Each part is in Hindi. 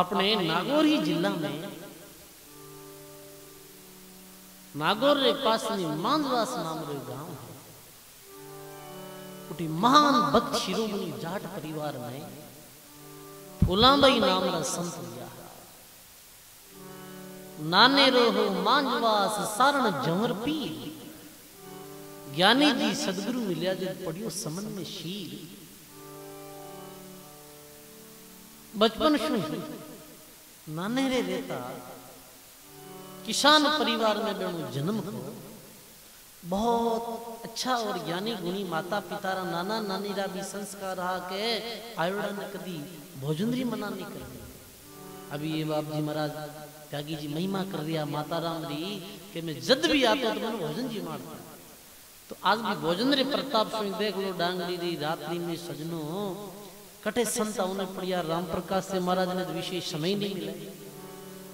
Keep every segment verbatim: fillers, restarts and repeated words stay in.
अपने नागौर ही जिला में नागौर के पास में मांझवास नाम रो गांव है। उठी महान भक्त शिरोमणि जाट परिवार में फूलाबाई नाम रा संत लिया। नाने रोहो मांझवास सारण जंवर पीर, ज्ञानी जी सदगुरु मिलिया जो पढ़ियो समन में शीर। बचपन शुरू नाने रे रहता किसान परिवार में बेणु जन्म हो। बहुत अच्छा और ज्ञानी गुणी माता पिता रा नाना नानी रा भी संस्कार रहा के आयोड़ा ने कदी भोजनरी मना नहीं कर। अभी ये बाप जी महाराज त्यागी जी महिमा कर रिया माता राम री के मैं जद भी आता तो मैंने भोजन जी मारता। तो आज भी भोजनरी प्रताप सुन देख लो डांगरी री रात ली में सजनो कटे संता उन्हें पड़िया। राम प्रकाश से महाराज ने विशेष समय नहीं मिला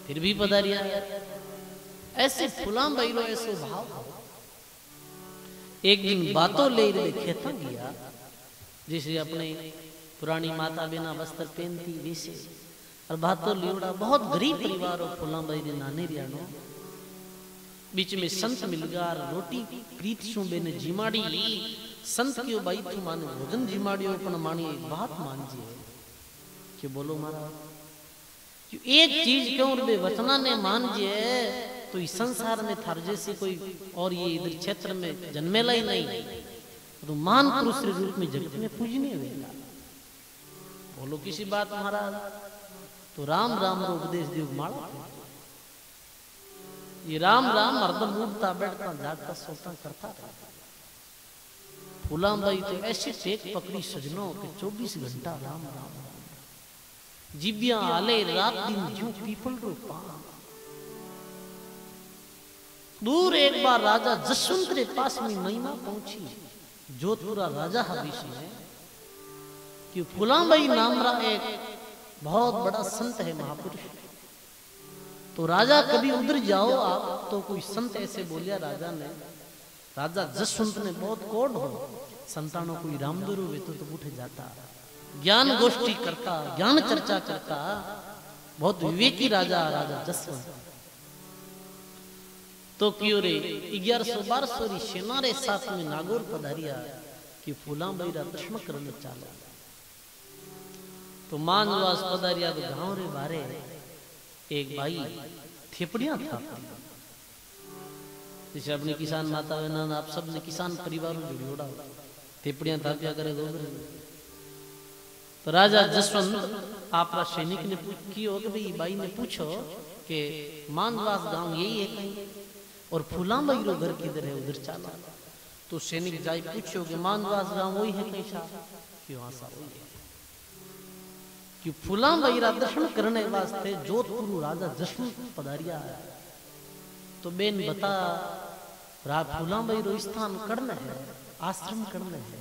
फिर भी पधारिया। ऐसे फूलाबाई रो ऐसो भाव। एक दिन बातों ले रे खेता गया जिसे अपने पुरानी माता बिना वस्त्र पहनती वैसे और बातों लियोड़ा। बहुत गरीब परिवार हो फूलाबाई रे नाने रियानो। बीच में संत मिल गया रोटी प्रीत सुबे ने जिमाड़ी। संत क्यों भाई तू माने भोजन जिमाड़ियो पण मानी एक बात मान जी कि बोलो मारा जो एक चीज क्यों बे वचना ने मान जी तो इस संसार में थार जैसी कोई और ये इधर क्षेत्र में जन्मेला ही नहीं। तो मान पुरुष के रूप में जगत में पूजनीय हुएगा। बोलो किसी बात महाराज। तो राम राम रो उपदेश दियो माला। ये राम राम हरदम उठता बैठता जागता सोता करता रहता। फूलाबाई तो ऐसी टेक पकड़ी सजनों के चौबीस घंटा राम राम जिबिया आले रात दिन जो पीपल रो पान। दूर एक बार राजा जसवंत के पास में महिमा पहुंची जोधपुरा राजा हरीश है कि फूलाबाई नाम रा एक बहुत बड़ा संत है महापुरुष। तो राजा कभी उधर जाओ आप तो कोई संत ऐसे बोलिया राजा ने। राजा जसवंत ने बहुत कोड हो संतानों कोई रामदुरु वे तो, तो उठे जाता ज्ञान गोष्ठी करता ज्ञान चर्चा करता। बहुत विवेकी राजा राजा जसवंत। तो क्यों रे ग्यारह सौ बारह सौ री सेना रे साथ में नागौर पधारिया कि फूलाबाई रा दर्शन करने चाला। तो मांझवास पधारिया तो गांव रे बारे एक भाई थेपड़िया था जिसे अपने किसान माता बहन आप सब ने किसान परिवारों से जोड़ा हो टिप्पणियां थापिया करे गोबर। तो राजा जसवंत आपका सैनिक ने की हो कि भाई बाई ने पूछो कि मांझवास गांव यही है कहीं और फूलाबाई रो घर किधर है उधर चला। तो सैनिक जाई पूछो कि मांझवास गांव वही है कहीं सा कि वहां सा वही है कि फूलाबाई रा दर्शन करने वास्ते जोधपुर राजा जसवंत पधारिया। तो बेन बता रा फूलाबाई रो स्थान करना है आश्रम करना है।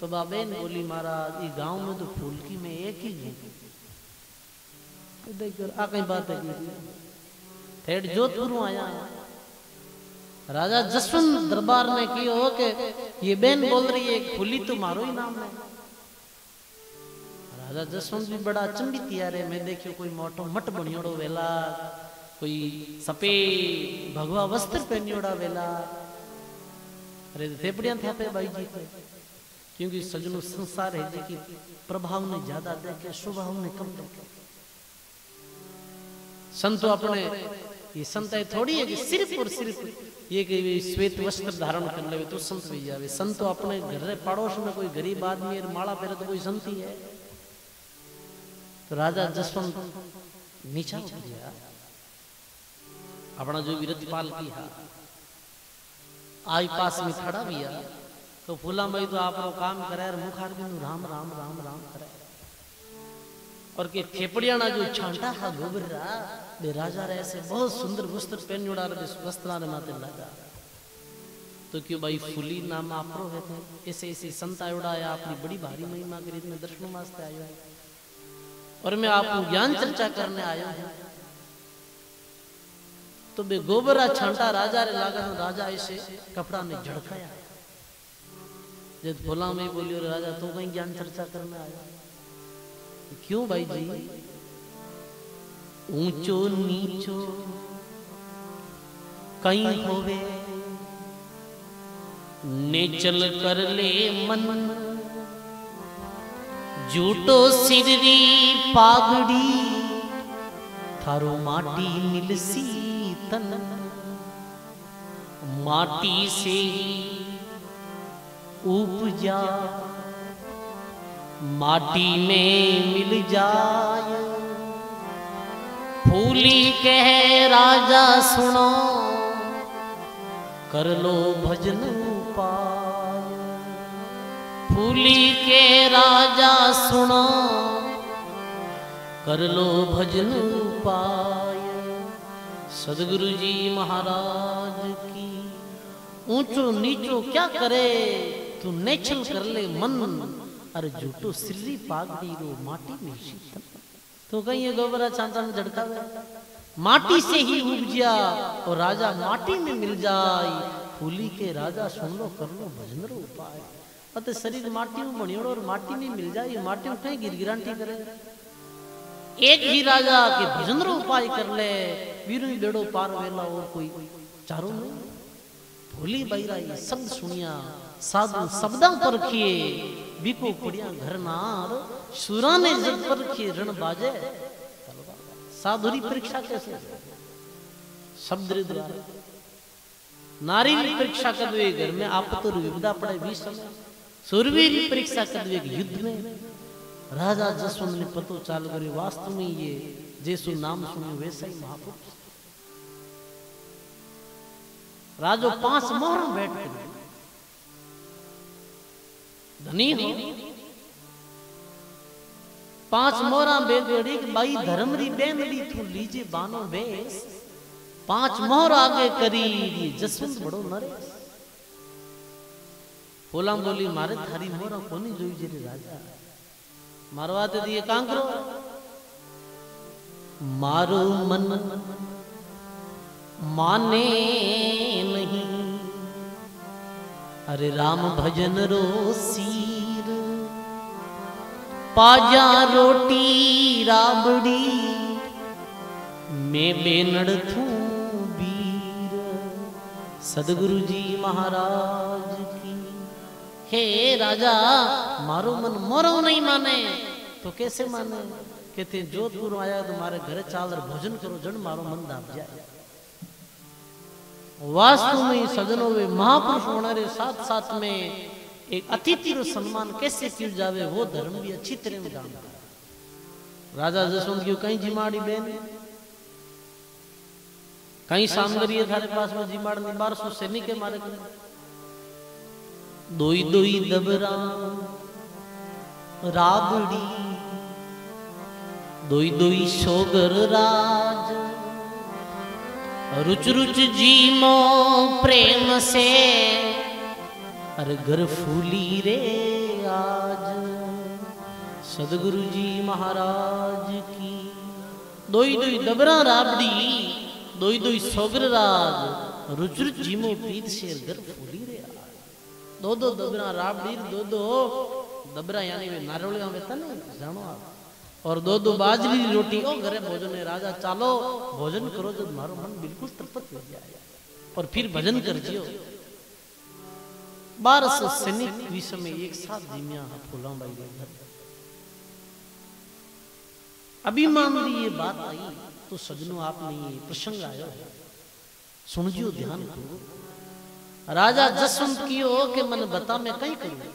तो बाबेन बोली महाराज ये गांव में तो फूलकी में एक ही है। तो देख आ कई बात है ठेठ जोधपुर आया। राजा जसवंत दरबार ने की हो के ये बेन बोल रही है फूली तो मारो ही नाम है। राजा जसवंत भी बड़ा अचंभित यार है। मैं देखियो कोई मोटो मठ बनियोड़ो वेला कोई सफेद भगवा वस्त्र पहनियोड़ा वेला। अरे थेपड़ियां थापे भाई जी पे क्योंकि सजनों संसार है कि प्रभाव ने ज्यादा देखे स्वभाव ने कम देखे। संतो अपने ये संत है थोड़ी है कि सिर्फ और सिर्फ ये कि श्वेत वस्त्र धारण कर ले तो संत भी जावे। संतो अपने घर पड़ोस में कोई गरीब आदमी माला पहरे तो कोई संत ही है। तो राजा जसवंत नीचा हो गया अपना जो विरत पाल किया आई पास में खड़ा भी आ। तो फूलाबाई तो आप काम करे मुखार बिंदु राम राम राम राम करे और के थेपड़िया ना जो छांटा था गोबर रा बे राजा रे ऐसे बहुत सुंदर वस्त्र पहन जोड़ा रे वस्त्र रे माथे लगा। तो क्यों भाई फूली नाम आपरो है थे ऐसे ऐसे संत आयोड़ा आया आपकी बड़ी भारी महिमा के रीत में दर्शनों वास्ते आया और मैं आपको ज्ञान चर्चा करने आया हूँ। तो बे गोबरा छांटा राजा रे लागा तो राजा ऐसे कपड़ा ने झड़काया। जब फूलाबाई बोलियो राजा तो कहीं ज्ञान चर्चा करने आया क्यों भाई जी ऊंचो नीचो कई होवे, नेचल कर ले मन जूटो सिररी पागड़ी, थारो माटी मिलसी तन माटी से उपजा, माटी में मिल जाए। फूली कहे राजा सुनो, कर लो भजन उपाय। फूली के राजा सुनो, कर लो भजन उपाय। सदगुरु जी महाराज की। ऊंचो नीचो क्या करे तू, नेचल कर ले मन, अरे झूठो सिल्ली पागड़ी रो माटी में शीतल। तो कहीं गोबरा चांदा में झड़का माटी से ही उपजिया और राजा माटी में मिल जाए। फूली के राजा सुन लो, कर लो भजन रो उपाय। अत शरीर माटी में बनियोड़ो और माटी में मिल जाए, माटी में कहीं गिरगिरांटी करे। एक ही राजा के भजन रो उपाय कर ले, वीरू बेड़ो पार वेला और कोई चारों में। फूली बहिरा ये शब्द सुनिया, साधु शब्दा पर किए बीको पड़िया घर नार, सुरा ने जब पर किए रण बाजे। साधुरी परीक्षा कैसे, शब्द द्वारा। नारी की परीक्षा कदवे घर में, आप तो विपदा पड़े बीस समय। सूरवीर की परीक्षा कदवे युद्ध में। राजा जसवंत ने पतो चालू करे, वास्तव में ये जैसु नाम सुने वैसा ही महापुरुष। राजो पांच मोहरा बैठ कर धनी हो, पांच मोहरा बेड़ी बाई धर्मरी बेनरी तू लीजे बानो बेस। पांच मोहर आगे करी जसवंत बड़ो नरेश। बोला बोली मारे थारी मोहरा कोनी जोई जेरे राजा मारवा दे दिए कांकरो। मारो मन माने नहीं, अरे राम भजन रो सीर, पाजा रोटी राबड़ी मैं बेनड़ थू वीर। सदगुरु जी महाराज की। हे राजा, मारो मन मोरो नहीं माने तो कैसे माने? कहते जोधपुर आया तो मारे घर चाल और भोजन करो जन, मारो मन दाब जाए। वास्तव में सजनों वे महापुरुष होने के साथ साथ में एक अतिथि रो सम्मान कैसे किया जावे, वो धर्म भी अच्छी तरह में जानता। राजा जसवंत की कहीं जिमाड़ी बेन, कहीं सामग्री है थारे पास में जिमाड़ में बारह सौ सैनिक है मारे। दोई दोई दबरा राबड़ी, दोई दोई सोगर राज, रुच रुच जीमो प्रेम से, अरे घर फूली रे आज। सदगुरु जी महाराज की। दोई दोई दबरा राबड़ी, दोई दोई सोगर राज, रुच रुच जीमो प्रीत से, घर फूली रे आज। दो दो दबरा राबड़ी, दो दो दबरा यानी वे नारोलिया में था ना जानो आप, और दो दो बाजरी रोटी ओ घरे भोजन है। राजा चालो भोजन करो जब मारो मन बिल्कुल तृप्त हो जाए, और फिर भजन कर जियो। बारह सौ सैनिक विषय में एक साथ जिमिया फूलाबाई घर। अभी मान ली ये बात आई तो सजनों आप नहीं ये प्रसंग आया है, सुन जियो ध्यान करो। राजा जसवंत की हो के मन बता मैं कहीं करूँ,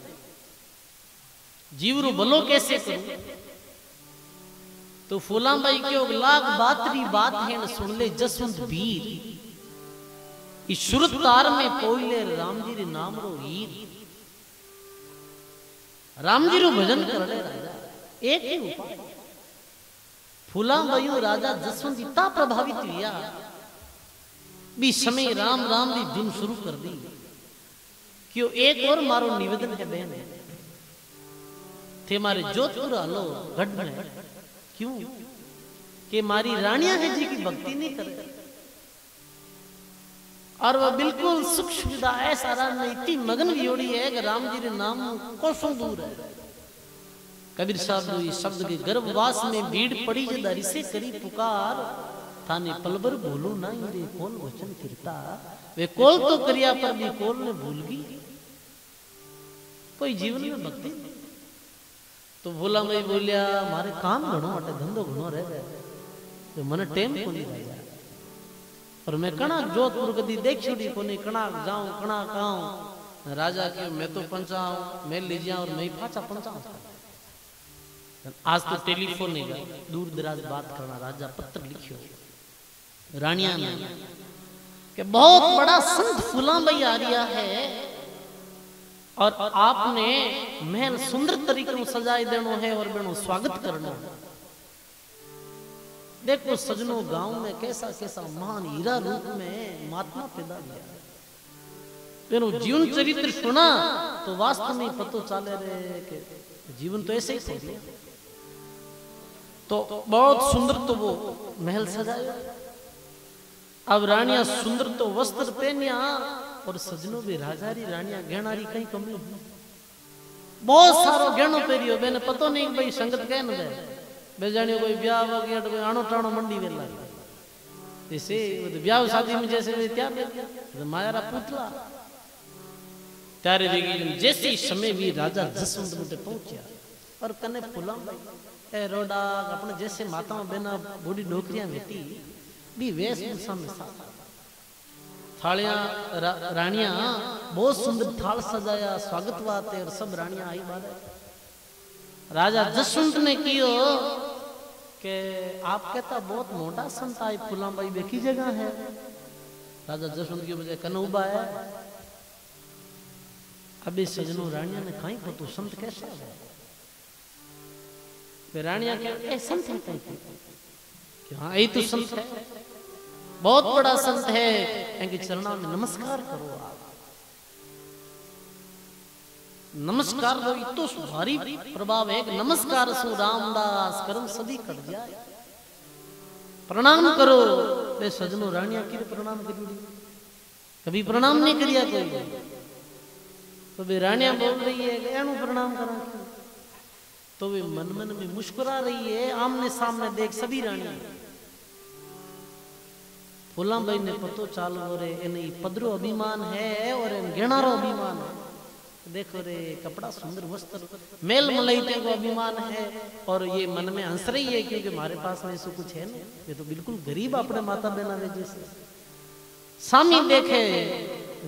जीवरू भलो कैसे करूँ? तो फूलाबाई के लाख बातरी बात है सुन ले जसवंत वीर। इस सुरत तार में पोइले राम जी रे नाम रो हीर, राम जी रो भजन कर ले राजा। एक ही उपाय। फूलाबाई राजा जसवंत इतना प्रभावित हुआ भी समय राम राम री धुन शुरू कर दी। क्यों? एक और मारो निवेदन है बहन, थे मारे जोधपुर हलो गढ़ में। क्यों? कि मारी रानिया है जी की भक्ति नहीं करती, और वह बिल्कुल सुख सुविधा ऐसा राम में इतनी मगन वियोड़ी है कि राम जी के नाम कोसों दूर है। कबीर साहब ये शब्द के गर्भवास में भीड़ पड़ी जदारी से करी पुकार, थाने पलबर भूलू ना रे कौन वचन फिरता, वे कोल तो करिया पर भी कोल ने भूल गई। कोई जीवन में भक्ति तो बोला मैं बोलिया मारे काम घणो अटे धंधो घणो रह तो मने टेम कोनी रहा, और मैं कणा जोधपुर कदी देख छोड़ी कोनी, कणा जाऊं कणा खाऊं। राजा के मैं तो पंचाऊं मैं ले जिया और मैं फाचा पंचाऊं। आज तो टेलीफोन है दूर दराज बात करना, राजा पत्र लिखियो रानिया ने कि बहुत बड़ा संत फूलाबाई आ रिया है और आपने महल सुंदर तरीके में सजाई देनो है और बेनो स्वागत करना। देखो सजनों गांव में कैसा कैसा महान हीरा रूप में महात्मा पैदा हुआ, बेनो जीवन चरित्र सुना तो वास्तव में पतो चले रे के जीवन तो ऐसे ही था। तो बहुत सुंदर तो वो महल सजाया, अब रानिया सुंदर तो वस्त्र पहनिया और सजनों भी राजारी रानिया गहनारी कहीं कमी नहीं, बहुत सारो गहनो पेरियो। मैंने पतो नहीं भाई संगत कह न जाए बेजानियो कोई ब्याह वगैरह कोई आनो टाणो मंडी वेला जैसे ब्याह शादी में जैसे त्यार तो मायारा पुतला त्यारे देखी। जैसे समय भी राजा जसवंत मुटे पहुंचा और कने फूलाबाई ए रोडा अपने जैसे माताओं बहना बूढ़ी नौकरियां बेटी भी वेश में साथ थालियां रा, रानियां बहुत सुंदर थाल सजाया स्वागत बात है और सब रानियां आई बारे। राजा जसवंत ने कियो के आप कहता बहुत मोटा संत आई फूलाबाई बेकी जगह है। राजा जसवंत की मुझे कनूबा है। अबे सजनों रानिया ने कहीं पतो संत कैसा है, वे रानिया के संत है कि हाँ यही तो संत है, बहुत बड़ा संत है, इनके चरणों में नमस्कार करो। आप नमस्कार दो इतो भारी प्रभाव है, नमस्कार सु रामदास कर्म सभी कट जाए, प्रणाम करो। वे सजनों रानिया की प्रणाम करी, कभी प्रणाम नहीं करिया कोई। तो वे रानिया बोल रही है एनु प्रणाम करा, तो वे मन मन में मुस्कुरा रही है आमने सामने देख सभी रानिया। फूलाबाई ने पतो चालो रे एने पदरो अभिमान है और गेणारो अभिमान है। देखो रे कपड़ा सुंदर वस्त्र मेल मलईते को अभिमान है और ये मन में हंस रही है क्योंकि हमारे पास में ऐसा कुछ है ना, ये तो बिल्कुल गरीब अपने माता बहना ने जैसे सामी देखे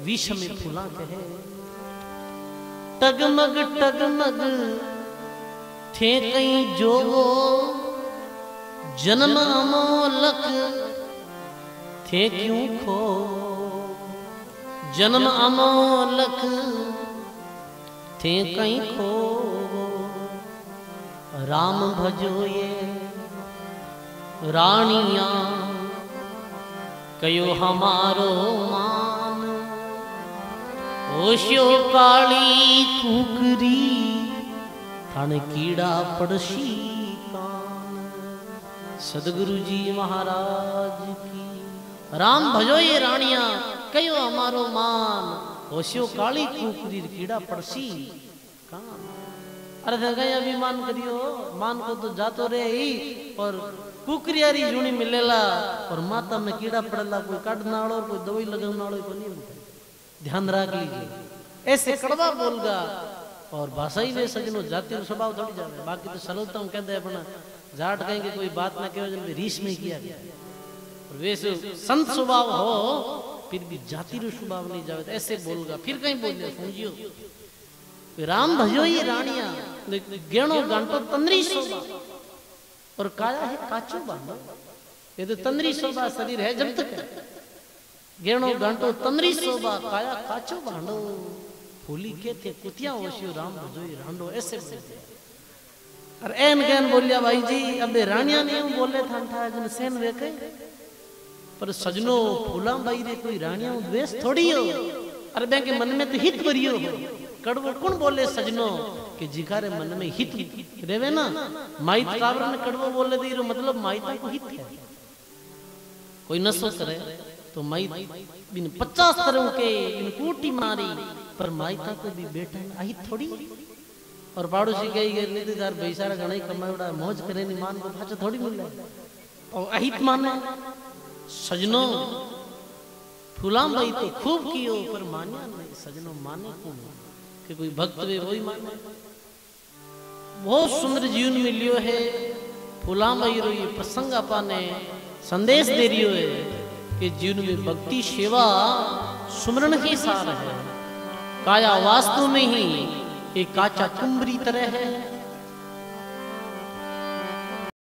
विष में फूला कहे टगमग टगमग थे कहीं जो जन्म अमोलक थे क्यों खो, जन्म अमोलक थे कहीं खो, राम भजो ये रानिया कयो हमारो मां ओशो काली कुकरी थाने कीड़ा पड़शी कान। सदगुरु जी महाराज की राम भजो ये रानिया कयो हमारो मान ओशो काली कुकरी कीड़ा पड़शी कान। अरे गया भी मान करियो, मान को तो जातो रे ही और कुकरियारी जूनी मिलेला और माता में कीड़ा पड़ेला कोई काटना वालो कोई दवाई लगाना वालो कोई नहीं, ध्यान रख लीजिए। ऐसे कड़वा बोलगा और भाषा ही वे सजनों जाति और स्वभाव थोड़ी जाए, बाकी तो सरलता हम कहते हैं अपना जाट कहेंगे कोई बात ना कहो जब रीस में किया गया। और वैसे संत स्वभाव हो फिर भी जाति और स्वभाव नहीं जावे तो ऐसे बोलगा फिर कहीं बोल जाए समझियो। राम भजो ये रानिया गेणो गांटो तंद्री शोभा और काया है काचो बांधो, ये तो तंद्री शोभा शरीर है जब तक गेणो घंटो तंद्री शोभा काया काचो भांडो फूली के थे कुतिया ओशियो राम भजोई रांडो। ऐसे बोलते और एन गैन बोलिया भाई जी अबे रानिया ने बोले था था जन सेन वेके पर सजनो फूलाबाई रे कोई रानिया द्वेष थोड़ी हो अरे बे के मन में तो हित करियो कड़वो कौन बोले सजनो कि जिकारे मन में हित रेवे ना माई कावर ने कड़वो बोले दी रो मतलब माई को हित है कोई नसो करे तो माई बिन पचास तरह के बिन कोटी मारी पर माई का कोई भी बेटा आई थोड़ी और पाड़ोसी कही गई नीति तार बेचारा घणा कमावड़ा मौज करे नी मान को भाचा थोड़ी मिले और अहित माने। सजनो फूलाबाई तो खूब कियो पर मान्या नहीं। सजनो माने को कि कोई भक्त वे वही माने। बहुत सुंदर जीवन मिलियो है फूलाबाई रो ये प्रसंग आपने संदेश दे रियो है कि जीवन में भक्ति सेवा सुमरण के सार है। काया वास्तव में ही एक काचा कुंबरी तरह है।